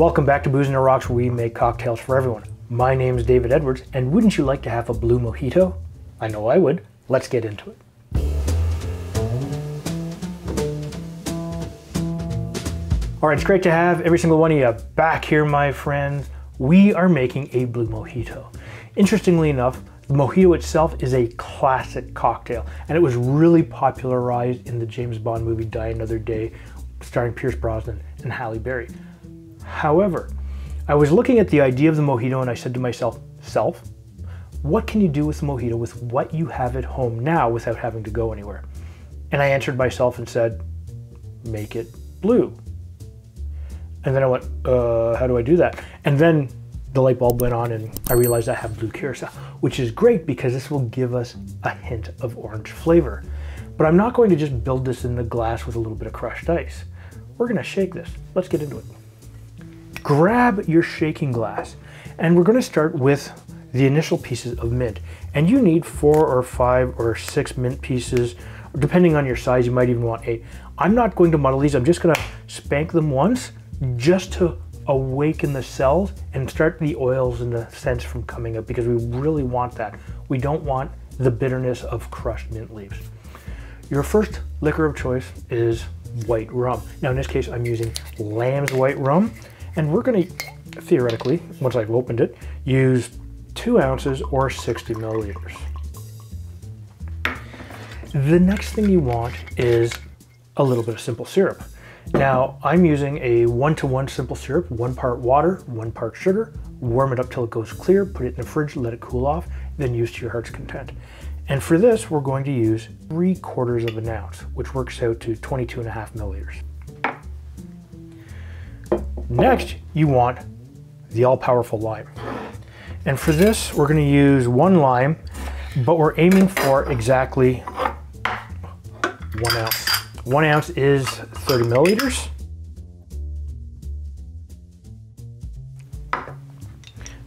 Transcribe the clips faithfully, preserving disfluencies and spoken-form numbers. Welcome back to Booze On The Rocks, where we make cocktails for everyone. My name is David Edwards, and wouldn't you like to have a blue mojito? I know I would. Let's get into it. All right, it's great to have every single one of you back here, my friends. We are making a blue mojito. Interestingly enough, the mojito itself is a classic cocktail, and it was really popularized in the James Bond movie Die Another Day, starring Pierce Brosnan and Halle Berry. However, I was looking at the idea of the mojito and I said to myself, self, what can you do with the mojito with what you have at home now without having to go anywhere? And I answered myself and said, make it blue. And then I went, uh, how do I do that? And then the light bulb went on and I realized I have blue curacao, which is great because this will give us a hint of orange flavor. But I'm not going to just build this in the glass with a little bit of crushed ice. We're gonna shake this. Let's get into it. Grab your shaking glass, and we're going to start with the initial pieces of mint. And you need four or five or six mint pieces, depending on your size. You might even want eight. I'm not going to muddle these. I'm just going to spank them once just to awaken the cells and start the oils and the scents from coming up, because we really want that. We don't want the bitterness of crushed mint leaves. Your first liquor of choice is white rum. Now in this case, I'm using Lamb's white rum. And we're going to, theoretically, once I've opened it, use two ounces or sixty milliliters. The next thing you want is a little bit of simple syrup. Now, I'm using a one-to-one simple syrup, one part water, one part sugar. Warm it up till it goes clear, put it in the fridge, let it cool off, then use to your heart's content. And for this, we're going to use three quarters of an ounce, which works out to twenty-two and a half milliliters. Next, you want the all-powerful lime. And for this, we're gonna use one lime, but we're aiming for exactly one ounce. One ounce is thirty milliliters.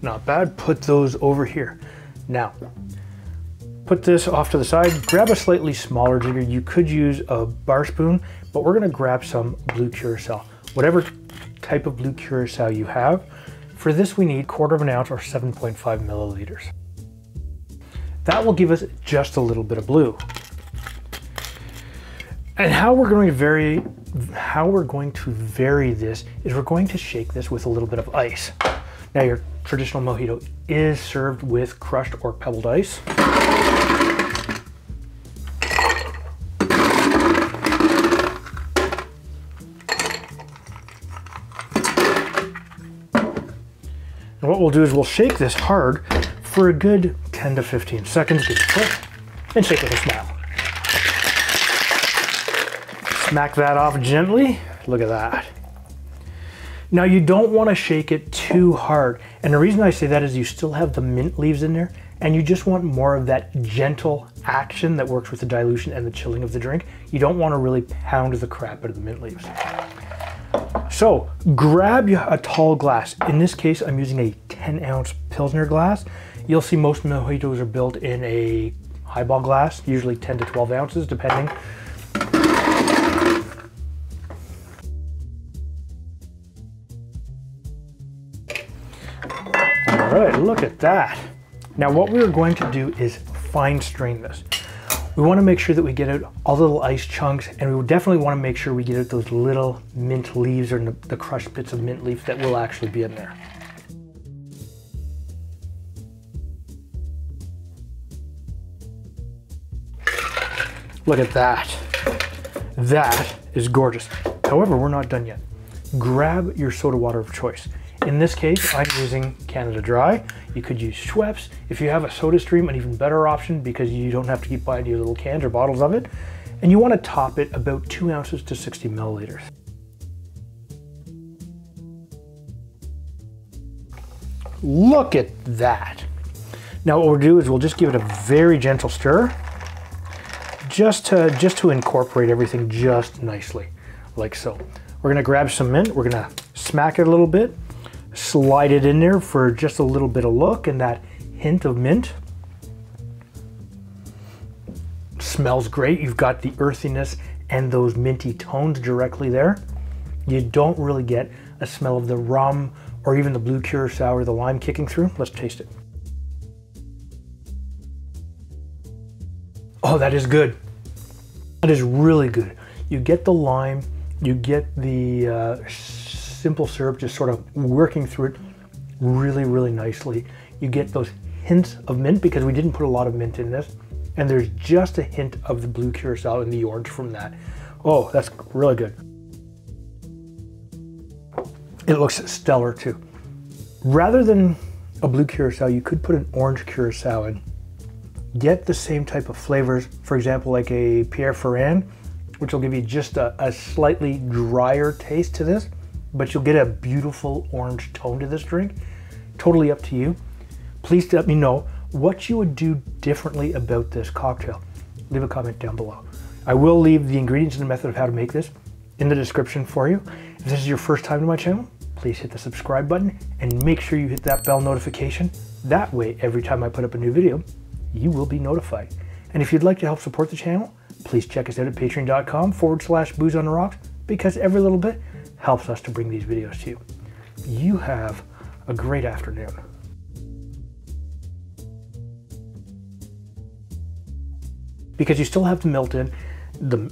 Not bad, put those over here. Now, put this off to the side, grab a slightly smaller jigger. You could use a bar spoon, but we're gonna grab some blue curacao, whatever type of blue curacao you have. For this, we need a quarter of an ounce or seven point five milliliters. That will give us just a little bit of blue. And how we're going to vary, how we're going to vary this is we're going to shake this with a little bit of ice. Now, your traditional mojito is served with crushed or pebbled ice. And what we'll do is we'll shake this hard for a good ten to fifteen seconds, give it a click, and shake it with a smile. Smack that off gently. Look at that. Now, you don't want to shake it too hard. And the reason I say that is you still have the mint leaves in there, and you just want more of that gentle action that works with the dilution and the chilling of the drink. You don't want to really pound the crap out of the mint leaves. So grab a tall glass. In this case, I'm using a ten ounce Pilsner glass. You'll see most mojitos are built in a highball glass, usually ten to twelve ounces, depending. All right, look at that. Now what we're going to do is fine strain this. We want to make sure that we get out all the little ice chunks, and we will definitely want to make sure we get out those little mint leaves or the crushed bits of mint leaf that will actually be in there. Look at that. That is gorgeous. However, we're not done yet. Grab your soda water of choice. In this case, I'm using Canada Dry. You could use Schweppes. If you have a SodaStream, an even better option, because you don't have to keep buying your little cans or bottles of it. And you want to top it about two ounces to sixty milliliters. Look at that. Now what we'll do is we'll just give it a very gentle stir, just to, just to incorporate everything just nicely, like so. We're gonna grab some mint, we're gonna smack it a little bit, slide it in there for just a little bit of look and that hint of mint. Smells great. You've got the earthiness and those minty tones directly there. You don't really get a smell of the rum or even the blue curacao or the lime kicking through. Let's taste it. Oh, that is good. That is really good. You get the lime, you get the uh, simple syrup just sort of working through it really, really nicely. You get those hints of mint because we didn't put a lot of mint in this. And there's just a hint of the blue curacao and the orange from that. Oh, that's really good. It looks stellar too. Rather than a blue curacao, you could put an orange curacao in. Get the same type of flavors, for example, like a Pierre Ferrand, which will give you just a, a slightly drier taste to this, but you'll get a beautiful orange tone to this drink. Totally up to you. Please let me know what you would do differently about this cocktail. Leave a comment down below. I will leave the ingredients and the method of how to make this in the description for you. If this is your first time to my channel, please hit the subscribe button and make sure you hit that bell notification. That way, every time I put up a new video, you will be notified. And if you'd like to help support the channel, please check us out at patreon.com forward slash booze on the rocks, because every little bit helps us to bring these videos to you. You have a great afternoon. Because you still have to melt in the...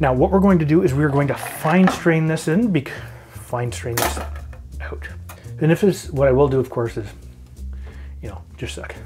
Now what we're going to do is we're going to fine strain this in, because fine strain this out. And if it's, what I will do, of course, is, you know, just suck.